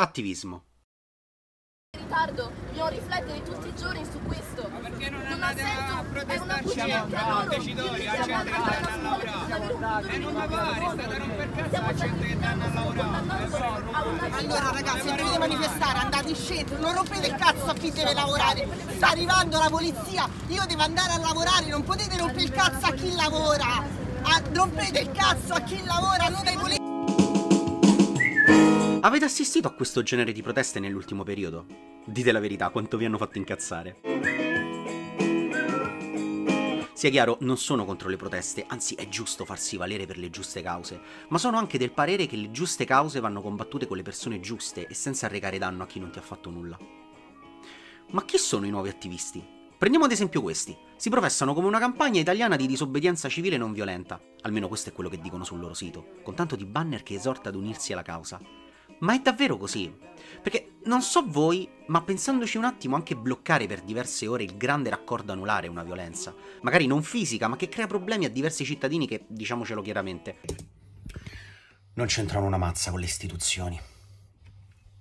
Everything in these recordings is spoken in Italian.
Attivismo. In ritardo, dobbiamo riflettere tutti i giorni su questo. Ma perché non andate a protestarci a Montecitorio, al centro che danno a lavorare? E non mi pare, state a romper cazzo al centro che danno a lavorare. Allora ragazzi, se dovete manifestare, andate in centro, non rompete il cazzo a chi deve lavorare. Sta arrivando la polizia, io devo andare a lavorare, non potete rompere il cazzo a chi lavora. Rompete il cazzo a chi lavora, non ai politici. Avete assistito a questo genere di proteste nell'ultimo periodo? Dite la verità, quanto vi hanno fatto incazzare? Sia chiaro, non sono contro le proteste, anzi è giusto farsi valere per le giuste cause, ma sono anche del parere che le giuste cause vanno combattute con le persone giuste e senza arrecare danno a chi non ti ha fatto nulla. Ma chi sono i nuovi attivisti? Prendiamo ad esempio questi, si professano come una campagna italiana di disobbedienza civile non violenta, almeno questo è quello che dicono sul loro sito, con tanto di banner che esorta ad unirsi alla causa. Ma è davvero così? Perché non so voi, ma pensandoci un attimo, anche bloccare per diverse ore il grande raccordo anulare è una violenza, magari non fisica, ma che crea problemi a diversi cittadini che, diciamocelo chiaramente, non c'entrano una mazza con le istituzioni.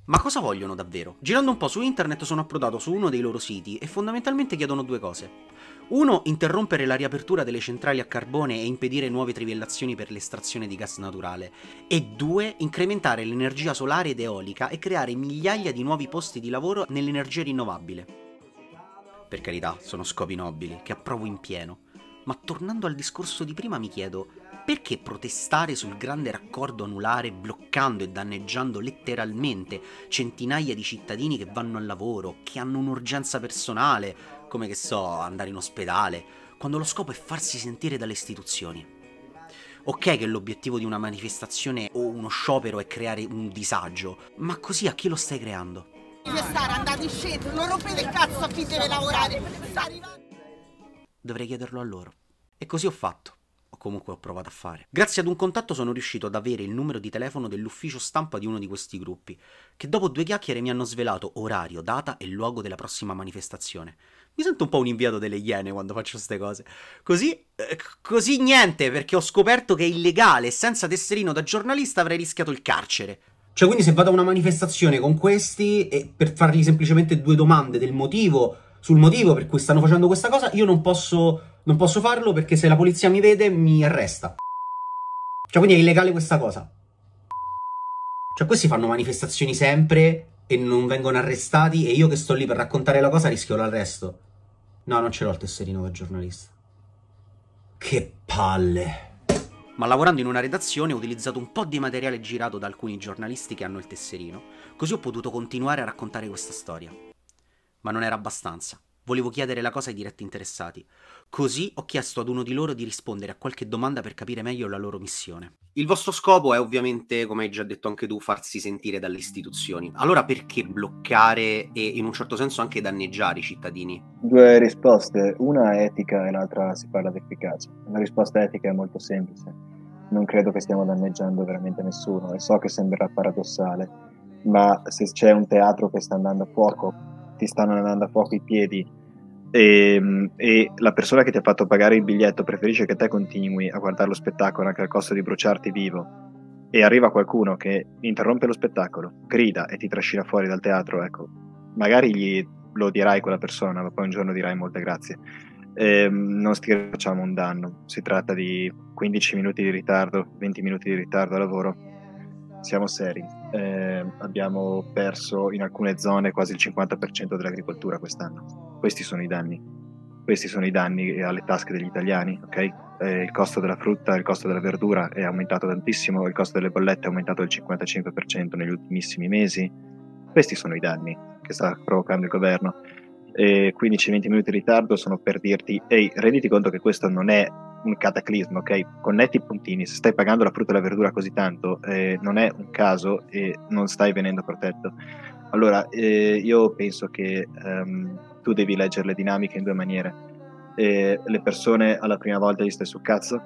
Ma cosa vogliono davvero? Girando un po' su internet sono approdato su uno dei loro siti e fondamentalmente chiedono due cose. Uno, interrompere la riapertura delle centrali a carbone e impedire nuove trivellazioni per l'estrazione di gas naturale. E due, incrementare l'energia solare ed eolica e creare migliaia di nuovi posti di lavoro nell'energia rinnovabile. Per carità, sono scopi nobili, che approvo in pieno. Ma tornando al discorso di prima mi chiedo, perché protestare sul grande raccordo anulare bloccando e danneggiando letteralmente centinaia di cittadini che vanno al lavoro, che hanno un'urgenza personale, come che so, andare in ospedale, quando lo scopo è farsi sentire dalle istituzioni? Ok che l'obiettivo di una manifestazione o uno sciopero è creare un disagio, ma così a chi lo stai creando? Manifestare, andate in centro, non rompete il cazzo a chi deve lavorare, sta arrivando! Dovrei chiederlo a loro. E così ho fatto, o comunque ho provato a fare. Grazie ad un contatto sono riuscito ad avere il numero di telefono dell'ufficio stampa di uno di questi gruppi, che dopo due chiacchiere mi hanno svelato orario, data e luogo della prossima manifestazione. Mi sento un po' un inviato delle Iene quando faccio queste cose. Così niente, perché ho scoperto che è illegale, senza tesserino da giornalista avrei rischiato il carcere. Cioè quindi se vado a una manifestazione con questi, e per fargli semplicemente due domande del motivo... Sul motivo per cui stanno facendo questa cosa, io non posso farlo perché se la polizia mi vede mi arresta. Cioè, quindi è illegale questa cosa. Cioè, questi fanno manifestazioni sempre e non vengono arrestati e io che sto lì per raccontare la cosa rischio l'arresto. No, non ce l'ho il tesserino da giornalista. Che palle. Ma lavorando in una redazione ho utilizzato un po' di materiale girato da alcuni giornalisti che hanno il tesserino, così ho potuto continuare a raccontare questa storia. Ma non era abbastanza. Volevo chiedere la cosa ai diretti interessati. Così ho chiesto ad uno di loro di rispondere a qualche domanda per capire meglio la loro missione. Il vostro scopo è ovviamente, come hai già detto anche tu, farsi sentire dalle istituzioni. Allora perché bloccare e in un certo senso anche danneggiare i cittadini? Due risposte. Una è etica e l'altra si parla di efficacia. La risposta etica è molto semplice. Non credo che stiamo danneggiando veramente nessuno e so che sembrerà paradossale, ma se c'è un teatro che sta andando a fuoco, ti stanno andando a fuoco i piedi e la persona che ti ha fatto pagare il biglietto preferisce che te continui a guardare lo spettacolo anche al costo di bruciarti vivo e arriva qualcuno che interrompe lo spettacolo, grida e ti trascina fuori dal teatro, ecco, magari lo dirai quella persona, ma poi un giorno dirai molte grazie. Non ti facciamo un danno, si tratta di 15 minuti di ritardo, 20 minuti di ritardo al lavoro. Siamo seri, abbiamo perso in alcune zone quasi il 50% dell'agricoltura quest'anno. Questi sono i danni. Questi sono i danni alle tasche degli italiani, ok? Il costo della frutta, il costo della verdura è aumentato tantissimo, il costo delle bollette è aumentato del 55% negli ultimissimi mesi. Questi sono i danni che sta provocando il governo. 15-20 minuti di ritardo sono per dirti, ehi, renditi conto che questo non è un cataclisma, ok? Connetti i puntini, se stai pagando la frutta e la verdura così tanto non è un caso e non stai venendo protetto. Allora io penso che tu devi leggere le dinamiche in due maniere. Le persone alla prima volta gli stai sul cazzo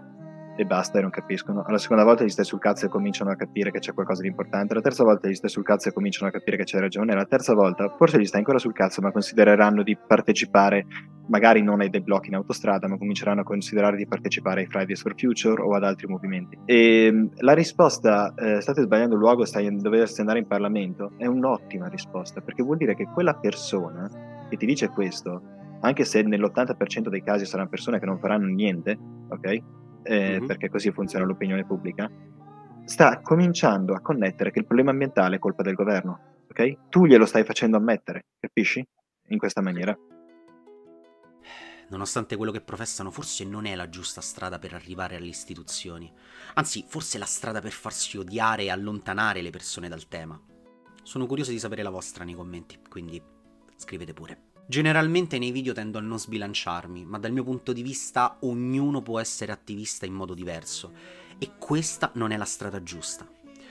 e basta e non capiscono. Alla seconda volta gli stai sul cazzo e cominciano a capire che c'è qualcosa di importante. La terza volta gli stai sul cazzo e cominciano a capire che c'è ragione. La terza volta forse gli stai ancora sul cazzo, ma considereranno di partecipare magari non ai dei blocchi in autostrada, ma cominceranno a considerare di partecipare ai Fridays for Future o ad altri movimenti. E la risposta state sbagliando il luogo, dovresti andare in Parlamento, è un'ottima risposta, perché vuol dire che quella persona che ti dice questo, anche se nell'80% dei casi saranno persone che non faranno niente, ok? Perché così funziona l'opinione pubblica, sta cominciando a connettere che il problema ambientale è colpa del governo, ok? Tu glielo stai facendo ammettere, capisci? In questa maniera. Nonostante quello che professano, forse non è la giusta strada per arrivare alle istituzioni. Anzi, forse è la strada per farsi odiare e allontanare le persone dal tema. Sono curioso di sapere la vostra nei commenti, quindi scrivete pure. Generalmente nei video tendo a non sbilanciarmi, ma dal mio punto di vista ognuno può essere attivista in modo diverso, e questa non è la strada giusta.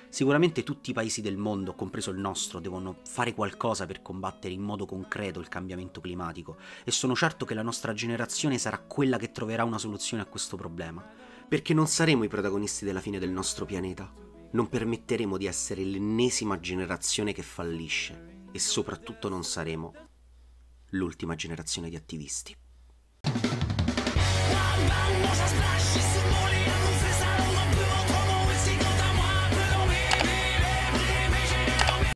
Sicuramente tutti i paesi del mondo, compreso il nostro, devono fare qualcosa per combattere in modo concreto il cambiamento climatico, e sono certo che la nostra generazione sarà quella che troverà una soluzione a questo problema, perché non saremo i protagonisti della fine del nostro pianeta, non permetteremo di essere l'ennesima generazione che fallisce, e soprattutto non saremo l'ultima generazione di attivisti.